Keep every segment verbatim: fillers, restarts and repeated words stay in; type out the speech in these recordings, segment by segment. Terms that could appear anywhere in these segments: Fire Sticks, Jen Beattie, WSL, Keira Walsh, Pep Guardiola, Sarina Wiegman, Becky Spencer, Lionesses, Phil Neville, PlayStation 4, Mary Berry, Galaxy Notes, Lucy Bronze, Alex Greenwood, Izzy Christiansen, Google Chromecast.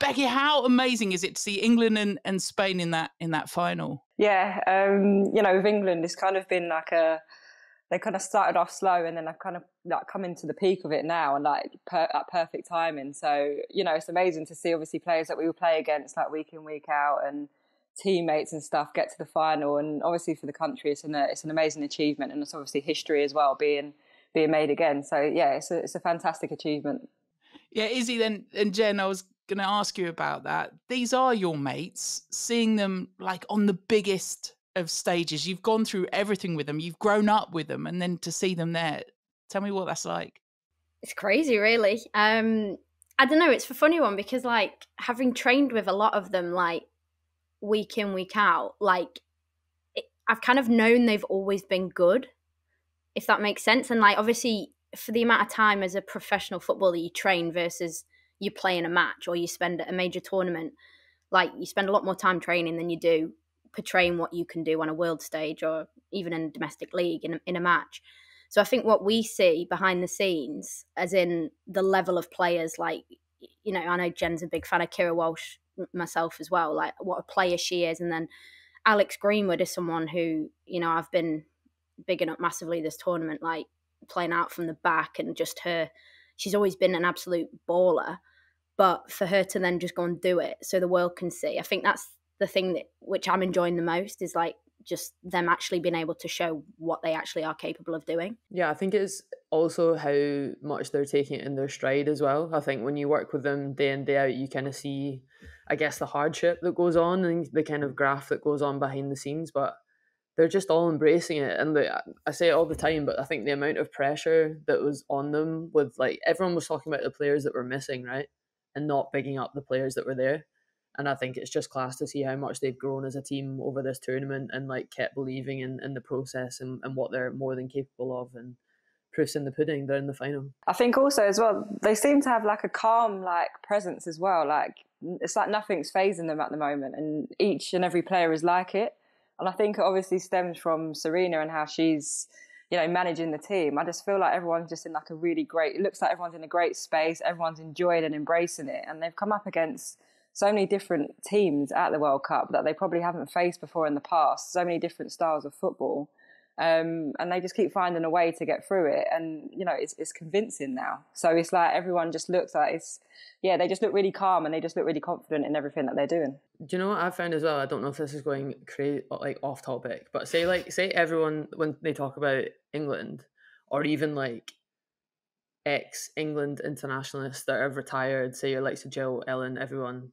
Becky, how amazing is it to see England and, and Spain in that in that final? Yeah, um, you know, with England, it's kind of been like a, they kind of started off slow and then I've kind of like come into the peak of it now and like per, at perfect timing. So, you know, it's amazing to see obviously players that we will play against like week in, week out and teammates and stuff get to the final. And obviously for the country, it's an, it's an amazing achievement, and it's obviously history as well being being made again. So yeah, it's a, it's a fantastic achievement. Yeah, Izzy then, and Jen, I was going to ask you about that. These are your mates, seeing them like on the biggest of stages. You've gone through everything with them, you've grown up with them, and then to see them there, tell me what that's like. It's crazy, really. um I don't know, it's a funny one because like having trained with a lot of them like week in, week out, like it, I've kind of known they've always been good, if that makes sense. And like obviously for the amount of time as a professional footballer you train versus you play in a match or you spend at a major tournament, like you spend a lot more time training than you do portraying what you can do on a world stage or even in a domestic league in a, in a match. So I think what we see behind the scenes, as in the level of players, like, you know, I know Jen's a big fan of Keira Walsh, myself as well, like what a player she is. And then Alex Greenwood is someone who, you know, I've been bigging up massively this tournament, like playing out from the back and just her, she's always been an absolute baller, but for her to then just go and do it so the world can see, I think that's the thing that which I'm enjoying the most, is like just them actually being able to show what they actually are capable of doing. Yeah, I think it's also how much they're taking it in their stride as well. I think when you work with them day in, day out, you kind of see, I guess, the hardship that goes on and the kind of graft that goes on behind the scenes, but they're just all embracing it. And the, I say it all the time, but I think the amount of pressure that was on them with, like, everyone was talking about the players that were missing, right? And not bigging up the players that were there. And I think it's just class to see how much they've grown as a team over this tournament and like kept believing in, in the process and, and what they're more than capable of, and proof's in the pudding, they're in the final. I think also as well, they seem to have like a calm like presence as well. Like it's like nothing's phasing them at the moment, and each and every player is like it. And I think it obviously stems from Sarina and how she's, you know, managing the team. I just feel like everyone's just in like a really great, it looks like everyone's in a great space, everyone's enjoying and embracing it. And they've come up against so many different teams at the World Cup that they probably haven't faced before in the past, so many different styles of football. Um, and they just keep finding a way to get through it. And, you know, it's, it's convincing now. So it's like everyone just looks like it's, yeah, they just look really calm and they just look really confident in everything that they're doing. Do you know what I found as well? I don't know if this is going crazy, like off topic, but say like, say everyone, when they talk about England or even like ex-England internationalists that have retired, say your likes of Jill, Ellen, everyone,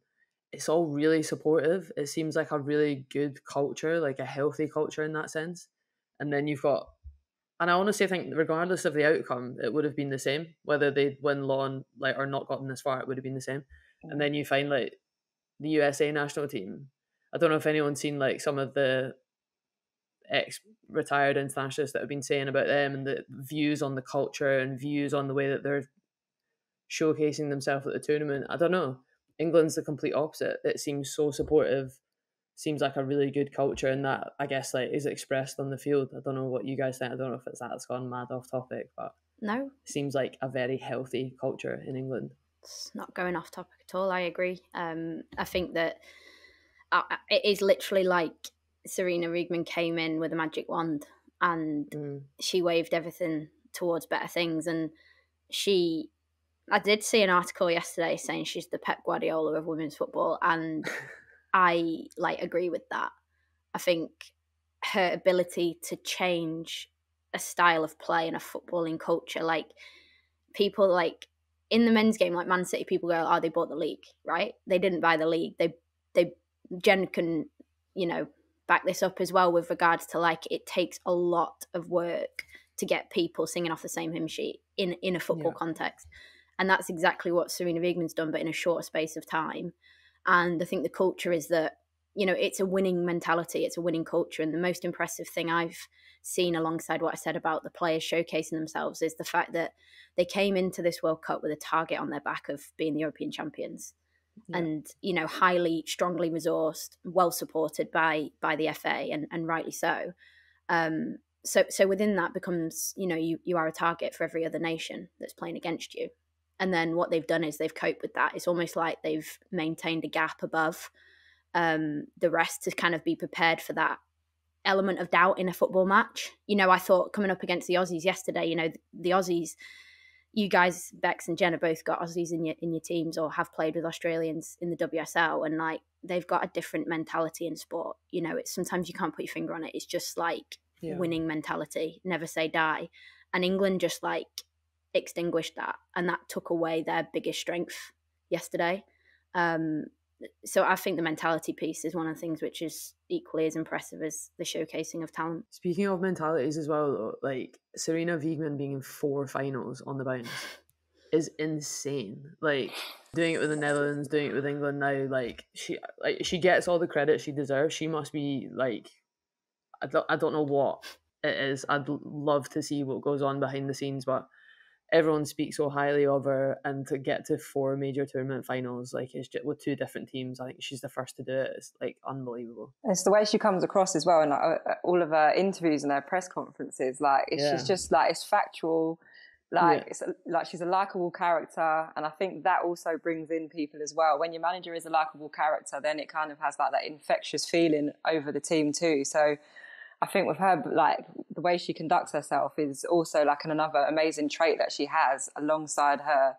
it's all really supportive. It seems like a really good culture, like a healthy culture in that sense. And then you've got, and I honestly think regardless of the outcome, it would have been the same. Whether they'd win lawn like or not gotten this far, it would have been the same. And then you find like the U S A national team. I don't know if anyone's seen like some of the ex-retired internationalists that have been saying about them and the views on the culture and views on the way that they're showcasing themselves at the tournament. I don't know. England's the complete opposite. It seems so supportive, seems like a really good culture, and that, I guess, like is expressed on the field. I don't know what you guys think. I don't know if it's that's gone mad off topic, but no, it seems like a very healthy culture in England. It's not going off topic at all. I agree. Um, I think that uh, it is literally like Sarina Wiegman came in with a magic wand and mm. she waved everything towards better things. And she, I did see an article yesterday saying she's the Pep Guardiola of women's football, and I like agree with that. I think her ability to change a style of play and a footballing culture, like people like in the men's game, like Man City, people go, oh, they bought the league, right? They didn't buy the league. They, they, Jen can, you know, back this up as well with regards to like it takes a lot of work to get people singing off the same hymn sheet in in a football yeah. context, and that's exactly what Sarina Wiegman's done, but in a shorter space of time. And I think the culture is that, you know, it's a winning mentality, it's a winning culture, and the most impressive thing I've seen, alongside what I said about the players showcasing themselves, is the fact that they came into this World Cup with a target on their back of being the European champions. Yeah. And, you know, highly, strongly resourced, well supported by by the F A, and, and rightly so. Um, so so within that becomes, you know, you, you are a target for every other nation that's playing against you. And then what they've done is they've coped with that. It's almost like they've maintained a gap above um, the rest to kind of be prepared for that element of doubt in a football match. You know, I thought coming up against the Aussies yesterday, you know, the, the Aussies, you guys, Bex and Jen, have both got Aussies in your, in your teams or have played with Australians in the W S L. And like, they've got a different mentality in sport. You know, it's sometimes you can't put your finger on it. It's just like yeah. winning mentality, never say die. And England just like extinguished that. And that took away their biggest strength yesterday. Um, so I think the mentality piece is one of the things which is equally as impressive as the showcasing of talent. Speaking of mentalities as well, though, like Sarina Wiegman being in four finals on the bounce is insane. Like doing it with the Netherlands, doing it with England now, like she like she gets all the credit she deserves. She must be like, I don't, I don't know what it is. I'd love to see what goes on behind the scenes, but everyone speaks so highly of her, and to get to four major tournament finals, like it's just, with two different teams, I think she's the first to do it. It's like unbelievable. It's the way she comes across as well, and like, all of her interviews and her press conferences, like it's yeah. she's just like it's factual, like yeah. it's like she's a likable character, and I think that also brings in people as well. When your manager is a likable character, then it kind of has like that infectious feeling over the team too. So I think with her, like the way she conducts herself is also like another amazing trait that she has alongside her,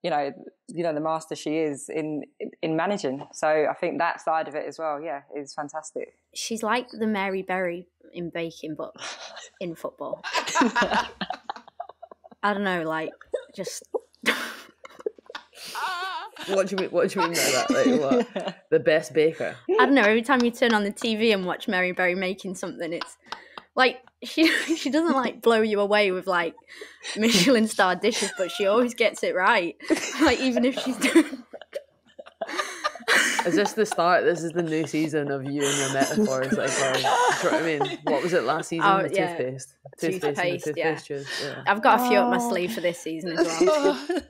you know, you know the master she is in in managing. So I think that side of it as well, yeah, is fantastic. She's like the Mary Berry in baking, but in football. I don't know, like just. What do you mean? What do you mean by that? Like what? The best baker? I don't know. Every time you turn on the T V and watch Mary Berry making something, it's like she she doesn't like blow you away with like Michelin star dishes, but she always gets it right. Like even if she's doing. Is this the start? This is the new season of you and your metaphors. Like, um, do you know what I mean? What was it last season? Oh, the yeah. toothpaste. Toothpaste. Toothpaste, the toothpaste yeah. Juice, yeah. I've got a few oh. up my sleeve for this season as well.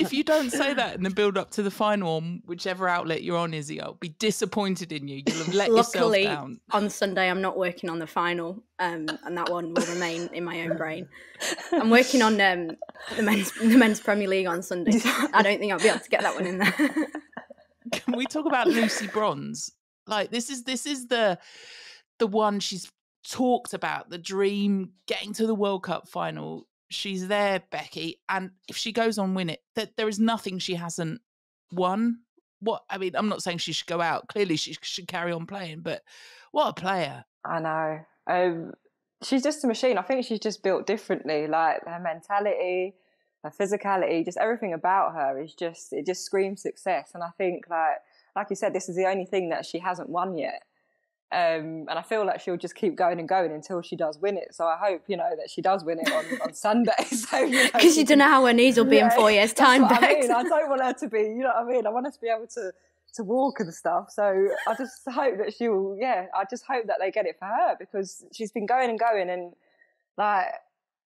If you don't say that in the build-up to the final on whichever outlet you're on, Izzy, I'll be disappointed in you. You'll have let Luckily, yourself down. On Sunday, I'm not working on the final, um, and that one will remain in my own brain. I'm working on um, the, men's, the men's Premier League on Sunday, so I don't think I'll be able to get that one in there. Can we talk about Lucy Bronze? Like, this is this is the the one she's talked about, the dream, getting to the World Cup final. She's there, Becky, and if she goes on win it, that there is nothing she hasn't won. What I mean, I'm not saying she should go out. Clearly, she should carry on playing. But what a player! I know. Um, she's just a machine. I think she's just built differently. Like her mentality, her physicality, just everything about her is just it just screams success. And I think, like like you said, this is the only thing that she hasn't won yet. Um, and I feel like she'll just keep going and going until she does win it. So I hope, you know, that she does win it on, on Sunday. Because so, you, know, you don't know how her knees will be yeah, in four years' time. That's what I mean. I don't want her to be, you know what I mean? I want her to be able to, to walk and stuff. So I just hope that she'll, yeah, I just hope that they get it for her because she's been going and going. And, like,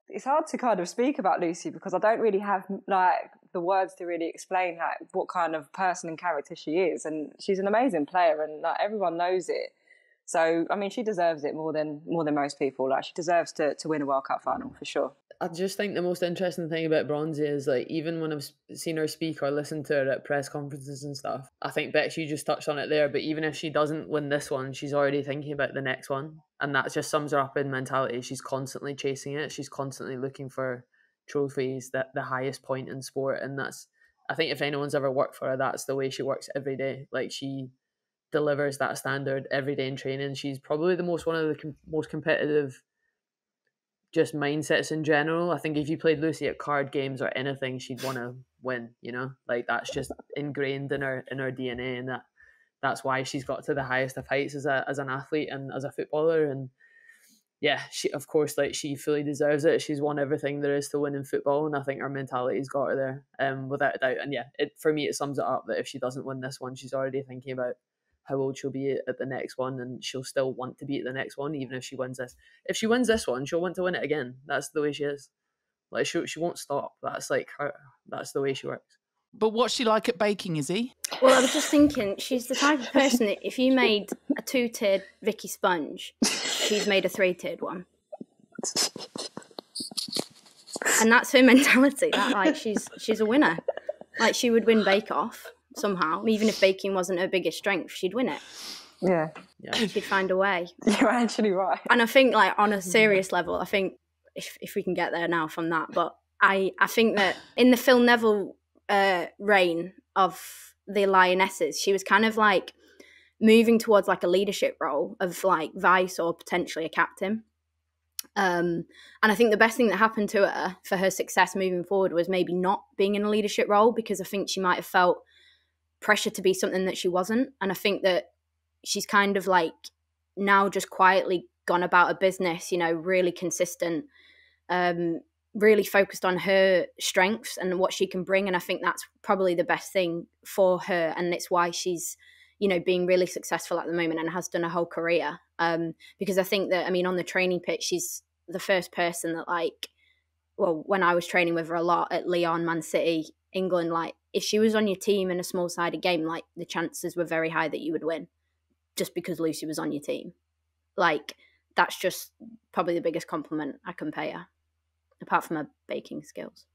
it's hard to kind of speak about Lucy because I don't really have, like, the words to really explain like, what kind of person and character she is. And she's an amazing player and like, everyone knows it. So, I mean, she deserves it more than more than most people. Like, she deserves to, to win a World Cup final, for sure. I just think the most interesting thing about Bronze is, like, even when I've seen her speak or listened to her at press conferences and stuff, I think, Bex, you just touched on it there, but even if she doesn't win this one, she's already thinking about the next one. And that just sums her up in mentality. She's constantly chasing it. She's constantly looking for trophies, that the highest point in sport. And that's, I think if anyone's ever worked for her, that's the way she works every day. Like, she delivers that standard every day in training. She's probably the most one of the com most competitive just mindsets in general. I think if you played Lucy at card games or anything, she'd want to win, you know, like that's just ingrained in her in her D N A, and that that's why she's got to the highest of heights as a as an athlete and as a footballer. And yeah, she of course, like, she fully deserves it. She's won everything there is to win in football, and I think her mentality's got her there um without a doubt. And yeah, it for me it sums it up that if she doesn't win this one, she's already thinking about how old she'll be at the next one, and she'll still want to be at the next one, even if she wins this. If she wins this one, she'll want to win it again. That's the way she is. Like she she won't stop. That's like her. That's the way she works. But what's she like at baking, Izzy? Well, I was just thinking, she's the type of person that if you made a two-tiered Vicky sponge, she's made a three-tiered one. and that's her mentality. That like she's she's a winner. Like she would win Bake Off somehow, even if baking wasn't her biggest strength, she'd win it. Yeah, yeah. She'd find a way. You're actually right. And I think, like, on a serious level, I think if if we can get there now from that, but I I think that in the Phil Neville uh, reign of the Lionesses, she was kind of like moving towards like a leadership role of like vice or potentially a captain. Um, and I think the best thing that happened to her for her success moving forward was maybe not being in a leadership role, because I think she might have felt pressure to be something that she wasn't. And I think that she's kind of like now just quietly gone about her business, you know, really consistent, um, really focused on her strengths and what she can bring. And I think that's probably the best thing for her. And it's why she's, you know, being really successful at the moment and has done her whole career. Um, because I think that, I mean, on the training pitch, she's the first person that, like, well, when I was training with her a lot at Lyon, Man City, England, like, if she was on your team in a small-sided game, like, the chances were very high that you would win just because Lucy was on your team. Like, that's just probably the biggest compliment I can pay her, apart from her baking skills.